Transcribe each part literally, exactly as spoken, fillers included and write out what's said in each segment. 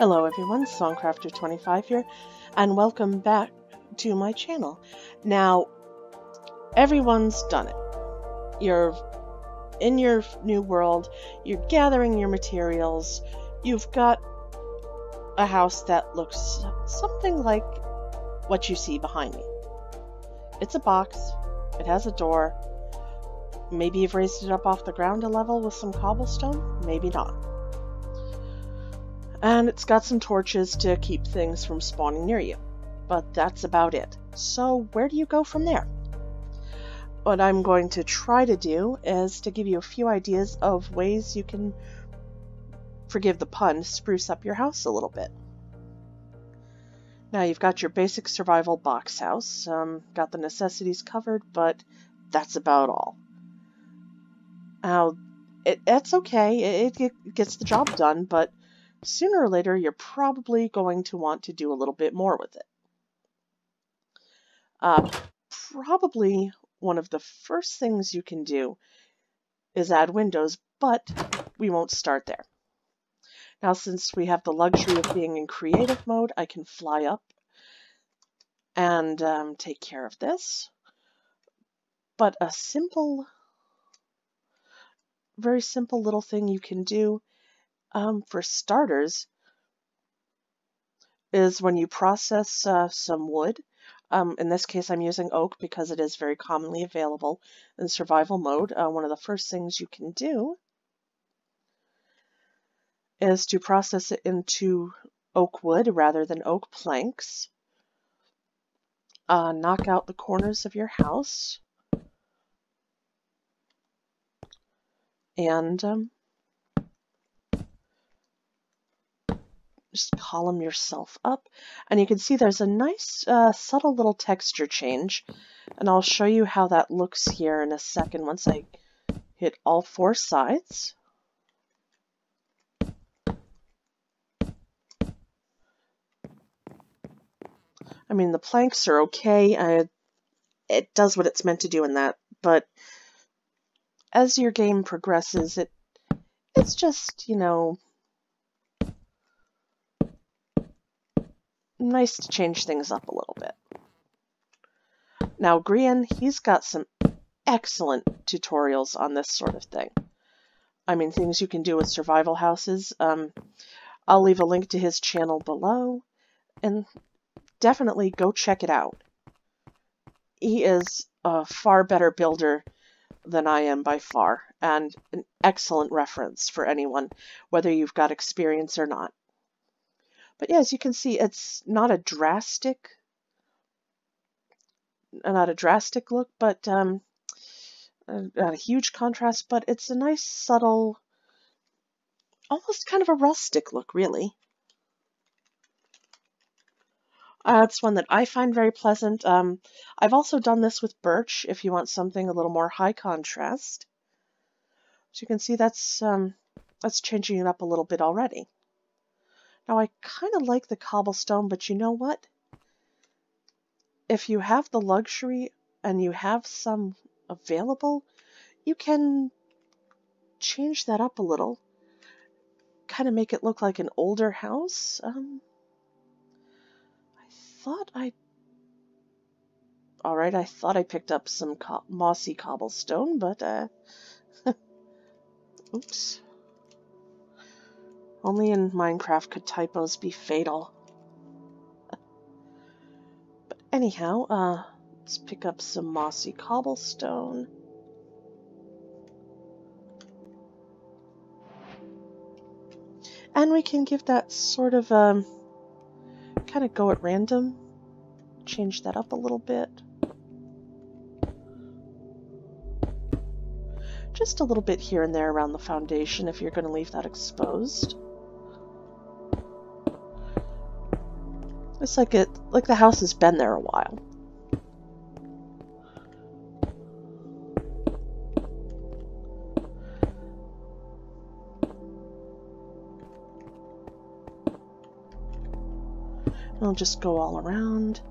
Hello everyone, Songcrafter twenty-five here, and welcome back to my channel. Now, everyone's done it. You're in your new world, you're gathering your materials, you've got a house that looks something like what you see behind me. It's a box, it has a door, maybe you've raised it up off the ground a level with some cobblestone, maybe not. And it's got some torches to keep things from spawning near you. But that's about it. So where do you go from there? What I'm going to try to do is to give you a few ideas of ways you can, forgive the pun, spruce up your house a little bit. Now you've got your basic survival box house. Um, got the necessities covered, but that's about all. Now, it, that's okay. It, it gets the job done, but sooner or later, you're probably going to want to do a little bit more with it. Uh, probably one of the first things you can do is add windows, but we won't start there. Now, since we have the luxury of being in creative mode, I can fly up and um, take care of this. But a simple, very simple little thing you can do Um, for starters, is when you process uh, some wood. Um, in this case, I'm using oak because it is very commonly available in survival mode. Uh, one of the first things you can do is to process it into oak wood rather than oak planks. Uh, knock out the corners of your house. And Um, just column yourself up, and you can see there's a nice uh, subtle little texture change, and I'll show you how that looks here in a second once I hit all four sides. I mean, the planks are okay, I, it does what it's meant to do in that, but as your game progresses, it it's just, you know, nice to change things up a little bit. Now Grian, he's got some excellent tutorials on this sort of thing. I mean, things you can do with survival houses. Um, I'll leave a link to his channel below, and definitely go check it out. He is a far better builder than I am by far, and an excellent reference for anyone, whether you've got experience or not. But yeah, as you can see, it's not a drastic, not a drastic look, but um, not a huge contrast, but it's a nice, subtle, almost kind of a rustic look, really. Uh, it's one that I find very pleasant. Um, I've also done this with birch, if you want something a little more high contrast. As you can see, that's, um, that's changing it up a little bit already. Now, I kind of like the cobblestone, but you know what? If you have the luxury and you have some available, you can change that up a little. Kind of make it look like an older house. Um, I thought I... Alright, I thought I picked up some co- mossy cobblestone, but... Uh... Oops. Only in Minecraft could typos be fatal. But anyhow, uh, let's pick up some mossy cobblestone. And we can give that sort of, um, kind of go at random. Change that up a little bit. Just a little bit here and there around the foundation if you're going to leave that exposed. It's like it, like the house has been there a while. And I'll just go all around.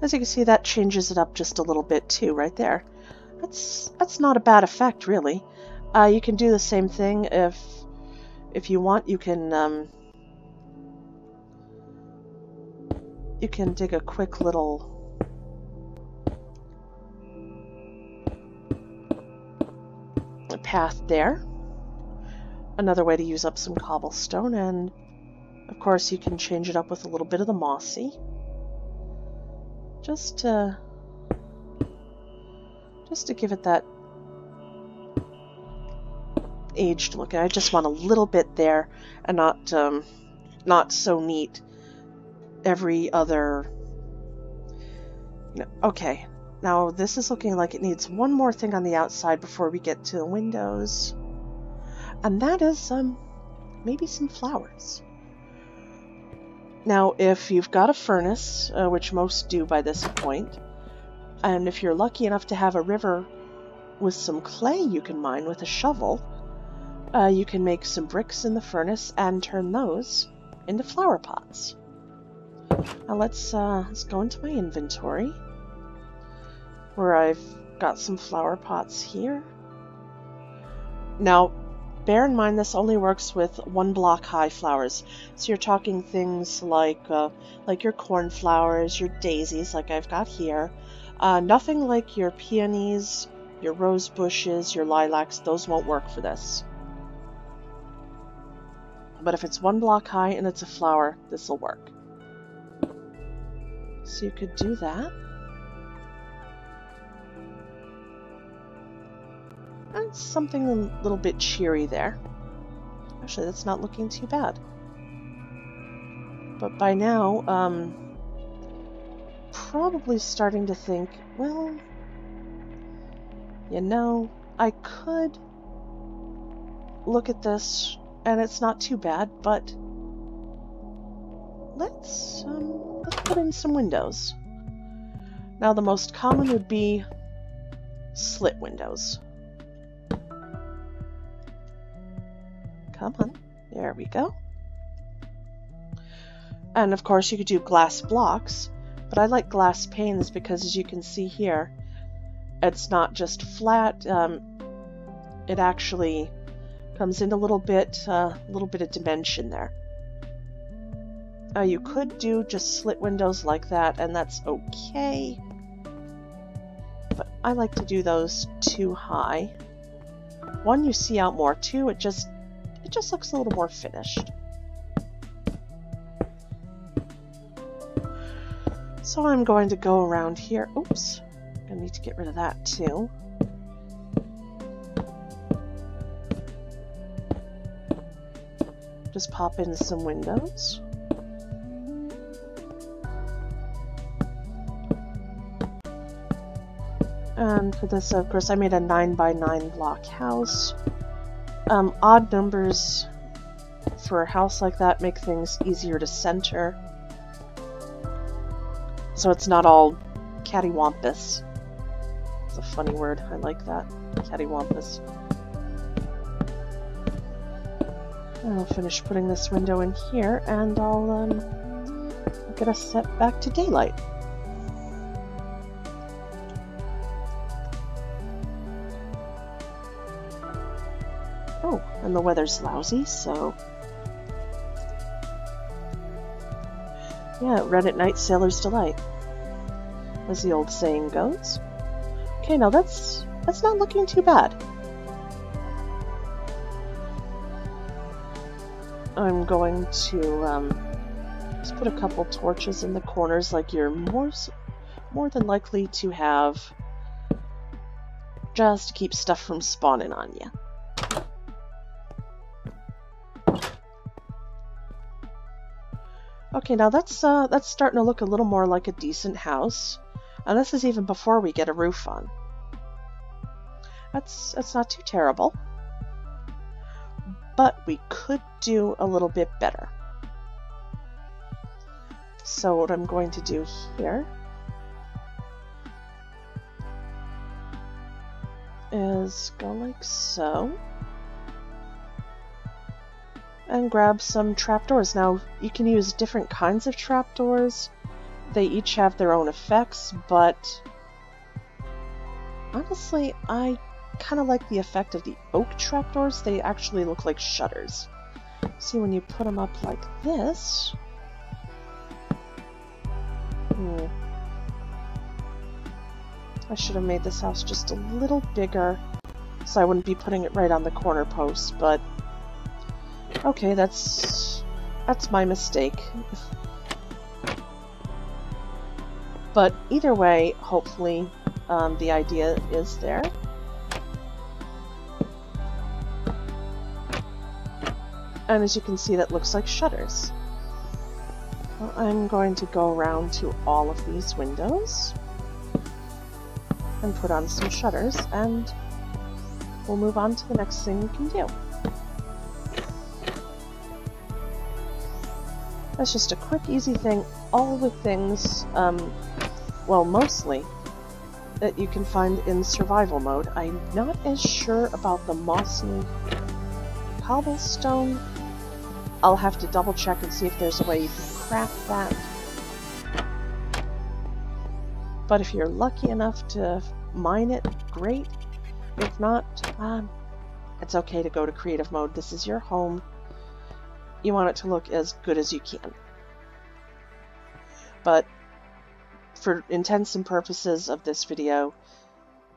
As you can see, that changes it up just a little bit too, right there. That's that's not a bad effect, really. Uh, you can do the same thing if if you want. You can um, you can dig a quick little. Path there. Another way to use up some cobblestone, and of course you can change it up with a little bit of the mossy. Just to, just to give it that aged look. I just want a little bit there, and not um, not so neat every other. No, okay. Now this is looking like it needs one more thing on the outside before we get to the windows, and that is um, maybe some flowers. Now if you've got a furnace, uh, which most do by this point, and if you're lucky enough to have a river with some clay you can mine with a shovel, uh, you can make some bricks in the furnace and turn those into flower pots. Now let's, uh, let's go into my inventory, where I've got some flower pots here. Now, bear in mind this only works with one block high flowers, so you're talking things like uh, like your cornflowers, your daisies, like I've got here. Uh, nothing like your peonies, your rose bushes, your lilacs. Those won't work for this. But if it's one block high and it's a flower, this will work. So you could do that. That's something a little bit cheery there. Actually, that's not looking too bad. But by now, um, probably starting to think, well, you know, I could look at this, and it's not too bad, but let's, um, let's put in some windows. Now, the most common would be slit windows. Come on. There we go. And of course you could do glass blocks, but I like glass panes because, as you can see here, it's not just flat. Um, it actually comes in a little bit, a uh, little bit of dimension there. Uh, you could do just slit windows like that, and that's okay. But I like to do those too high. One, you see out more. Two, it just It just looks a little more finished. So I'm going to go around here. Oops, I need to get rid of that too. Just pop in some windows. And for this, of course, I made a nine by nine block house. Um, odd numbers for a house like that make things easier to center, so it's not all cattywampus. It's a funny word, I like that, cattywampus. I'll finish putting this window in here, and I'll um, get us set back to daylight. Oh, and the weather's lousy, so... Yeah, red at night, sailor's delight, as the old saying goes. Okay, now that's, that's not looking too bad. I'm going to um, just put a couple torches in the corners, like you're more, more than likely to have, just to keep stuff from spawning on you. Okay, now that's uh, that's starting to look a little more like a decent house, and this is even before we get a roof on. That's that's not too terrible, but we could do a little bit better. So what I'm going to do here is go like so. And grab some trapdoors. Now, you can use different kinds of trapdoors. They each have their own effects, but honestly, I kind of like the effect of the oak trapdoors. They actually look like shutters. See, when you put them up like this... Hmm. I should have made this house just a little bigger, so I wouldn't be putting it right on the corner post, but... Okay, that's... that's my mistake. But either way, hopefully, um, the idea is there. And as you can see, that looks like shutters. Well, I'm going to go around to all of these windows and put on some shutters, and we'll move on to the next thing we can do. That's just a quick, easy thing. All the things, um, well, mostly, that you can find in survival mode. I'm not as sure about the mossy cobblestone. I'll have to double check and see if there's a way you can craft that. But if you're lucky enough to mine it, great. If not, um, it's okay to go to creative mode. This is your home. You want it to look as good as you can. But for intents and purposes of this video,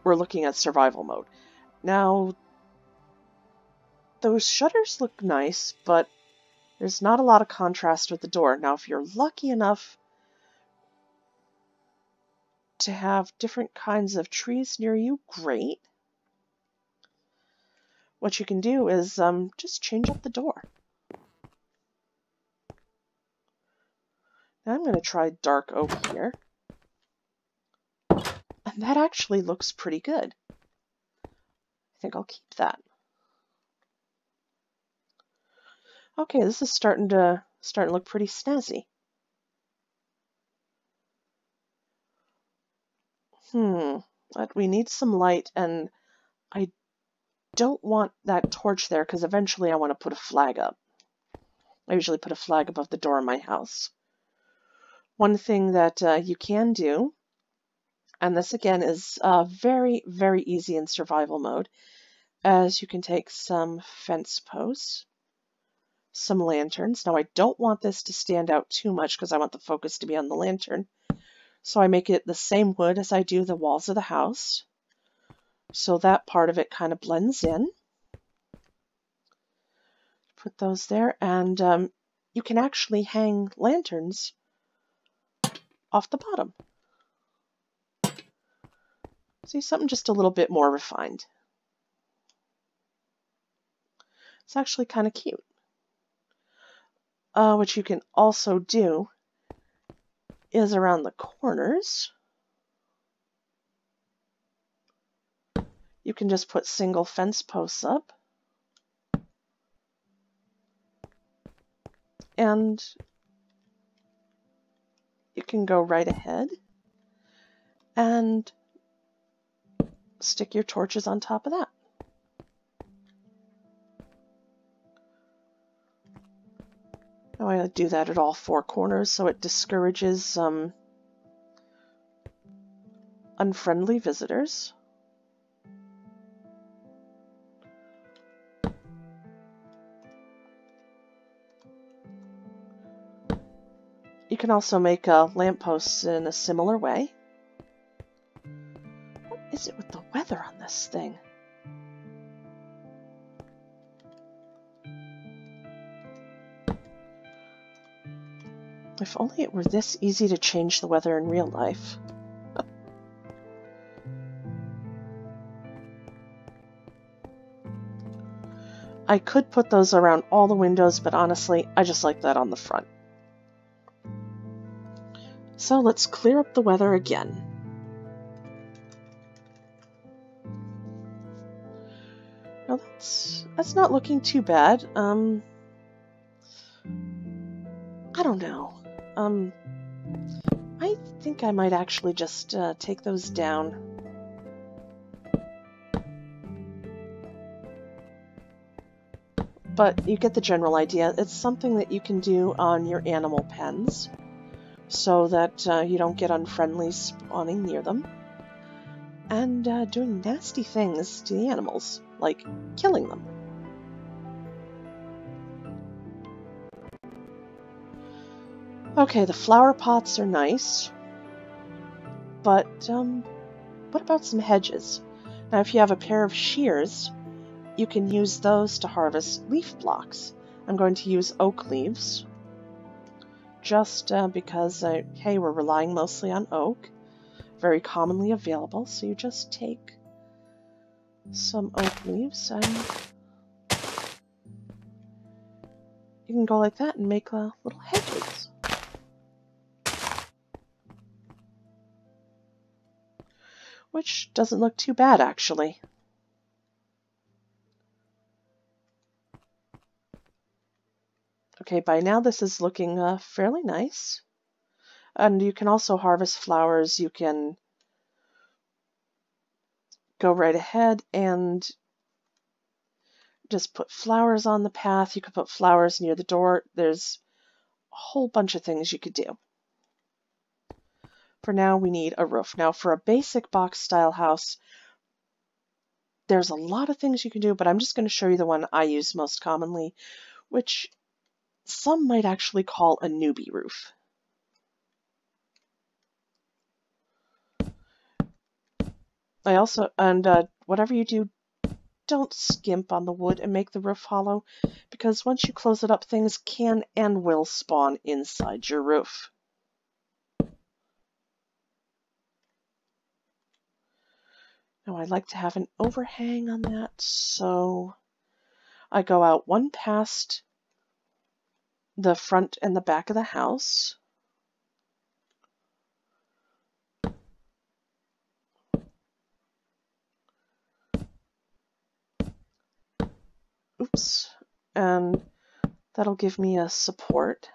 we're looking at survival mode. Now, those shutters look nice, but there's not a lot of contrast with the door. Now, if you're lucky enough to have different kinds of trees near you, great. What you can do is um, just change up the door. I'm going to try dark oak here. And that actually looks pretty good. I think I'll keep that. Okay, this is starting to starting to look pretty snazzy. Hmm, but we need some light, and I don't want that torch there because eventually I want to put a flag up. I usually put a flag above the door of my house. One thing that uh, you can do, and this again is uh, very, very easy in survival mode, as you can take some fence posts, some lanterns. Now I don't want this to stand out too much because I want the focus to be on the lantern. So I make it the same wood as I do the walls of the house. So that part of it kind of blends in. Put those there, and um, you can actually hang lanterns off the bottom. See, something just a little bit more refined. It's actually kind of cute. Uh, what you can also do is around the corners, you can just put single fence posts up. And you can go right ahead and stick your torches on top of that. Now I do that at all four corners so it discourages um, unfriendly visitors. You can also make uh, lampposts in a similar way. What is it with the weather on this thing? If only it were this easy to change the weather in real life. I could put those around all the windows, but honestly, I just like that on the front. So let's clear up the weather again. Now that's, that's not looking too bad. Um, I don't know. Um, I think I might actually just uh, take those down. But you get the general idea. It's something that you can do on your animal pens, so that uh, you don't get unfriendly spawning near them. and uh, doing nasty things to the animals, like killing them. Okay, the flower pots are nice, but um, what about some hedges? Now, if you have a pair of shears, you can use those to harvest leaf blocks. I'm going to use oak leaves, just uh, because, uh, hey, we're relying mostly on oak, very commonly available, so you just take some oak leaves and you can go like that and make uh, little hedges. Which doesn't look too bad, actually. Okay, by now this is looking uh, fairly nice. And you can also harvest flowers. You can go right ahead and just put flowers on the path. You could put flowers near the door. There's a whole bunch of things you could do. For now, we need a roof. Now, for a basic box style house, there's a lot of things you can do, but I'm just going to show you the one I use most commonly, which some might actually call a newbie roof. I also, and uh, whatever you do, don't skimp on the wood and make the roof hollow, because once you close it up, things can and will spawn inside your roof. Now, I like to have an overhang on that, so I go out one past the front and the back of the house. Oops, and that'll give me a support.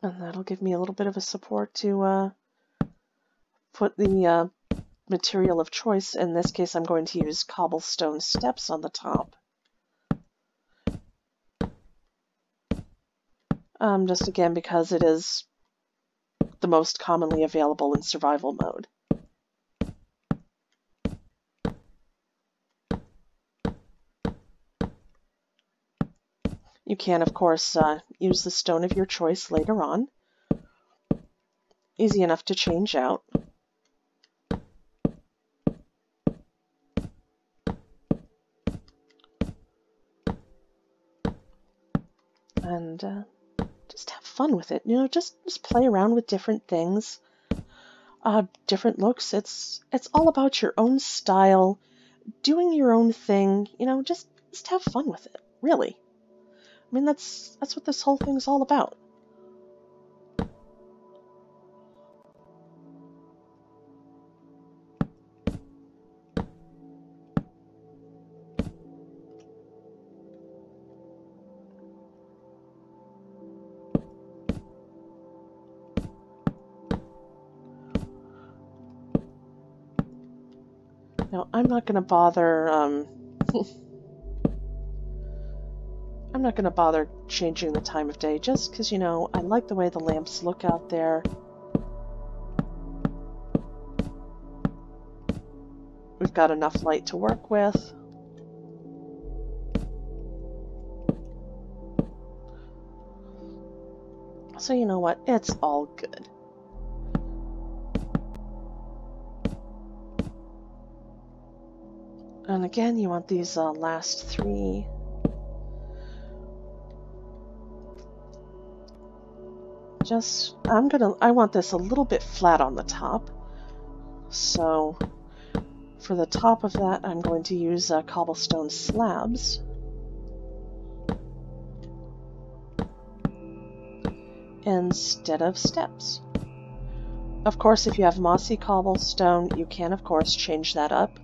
And that'll give me a little bit of a support to uh, put the uh, material of choice. In this case, I'm going to use cobblestone steps on the top. Um, just again, because it is the most commonly available in survival mode. You can, of course, uh, use the stone of your choice later on. Easy enough to change out. And uh, just have fun with it. You know, just, just play around with different things, uh, different looks. It's, it's all about your own style, doing your own thing. You know, just, just have fun with it, really. I mean, that's that's what this whole thing's all about. Now, I'm not going to bother... Um, I'm not going to bother changing the time of day just because, you know, I like the way the lamps look out there. We've got enough light to work with. So you know what? It's all good. And again, you want these uh, last three... Just, I'm gonna, I want this a little bit flat on the top. So for the top of that, I'm going to use uh, cobblestone slabs. Instead of steps. Of course, if you have mossy cobblestone, you can, of course, change that up.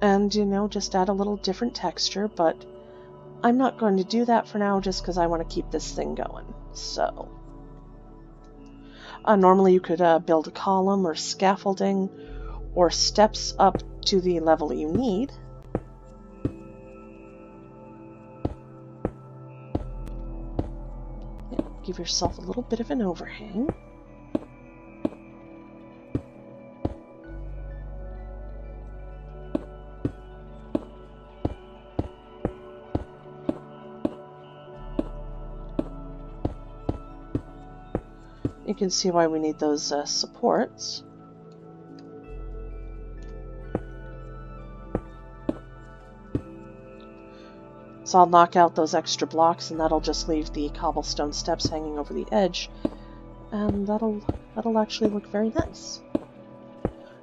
And, you know, just add a little different texture, but I'm not going to do that for now just because I want to keep this thing going. So, uh, normally you could uh, build a column or scaffolding or steps up to the level you need. Yeah, give yourself a little bit of an overhang. You can see why we need those uh, supports. So I'll knock out those extra blocks, and that'll just leave the cobblestone steps hanging over the edge, and that'll that'll actually look very nice.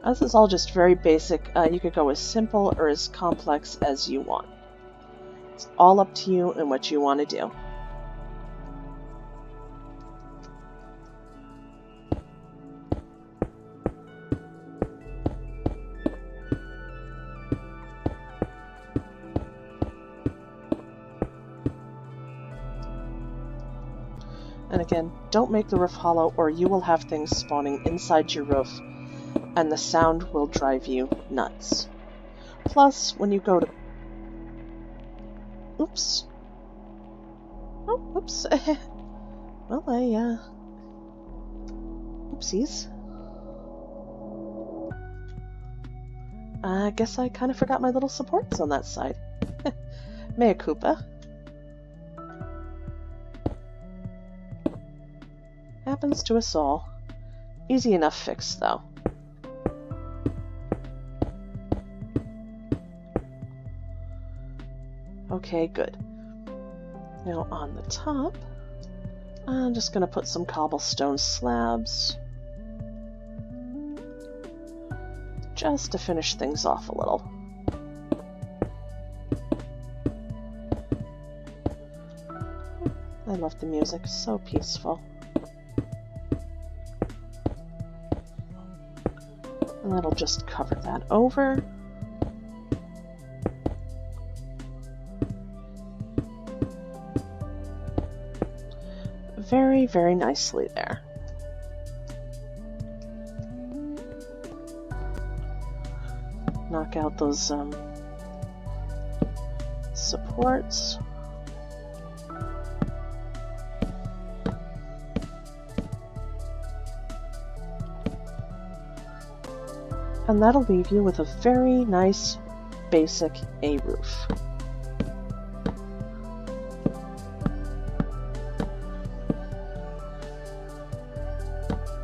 Now, this is all just very basic. Uh, you could go as simple or as complex as you want. It's all up to you and what you want to do. And again, don't make the roof hollow or you will have things spawning inside your roof and the sound will drive you nuts. Plus, when you go to... Oops. Oh, oops. Well, I, uh... Oopsies. I guess I kind of forgot my little supports on that side. Mea culpa. Happens to us all. Easy enough fix, though. Okay, good. Now on the top, I'm just going to put some cobblestone slabs just to finish things off a little. I love the music, so peaceful. And that'll just cover that over. Very, very nicely there. Knock out those um, supports. And that'll leave you with a very nice, basic A-roof.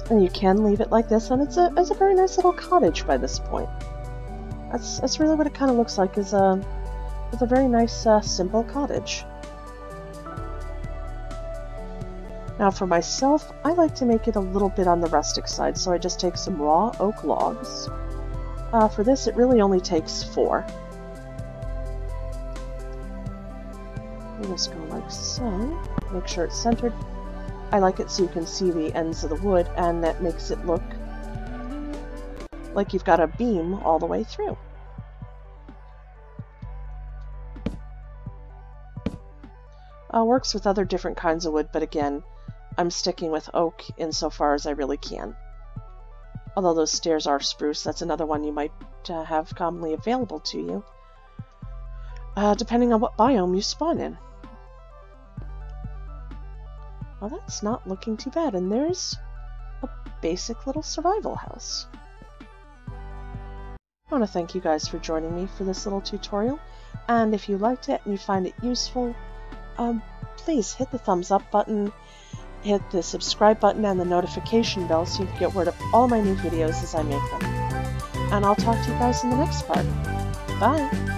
And you can leave it like this, and it's a, it's a very nice little cottage by this point. That's, that's really what it kind of looks like, is a, is a very nice, uh, simple cottage. Now for myself, I like to make it a little bit on the rustic side, so I just take some raw oak logs. Uh, for this, it really only takes four. We'll just go like so. Make sure it's centered. I like it so you can see the ends of the wood, and that makes it look like you've got a beam all the way through. Uh, works with other different kinds of wood, but again, I'm sticking with oak insofar as I really can. Although those stairs are spruce, that's another one you might uh, have commonly available to you, uh, depending on what biome you spawn in. Well, that's not looking too bad, and there's a basic little survival house. I want to thank you guys for joining me for this little tutorial, and if you liked it and you find it useful, um, please hit the thumbs up button, hit the subscribe button and the notification bell so you can get word of all my new videos as I make them. And I'll talk to you guys in the next part. Bye!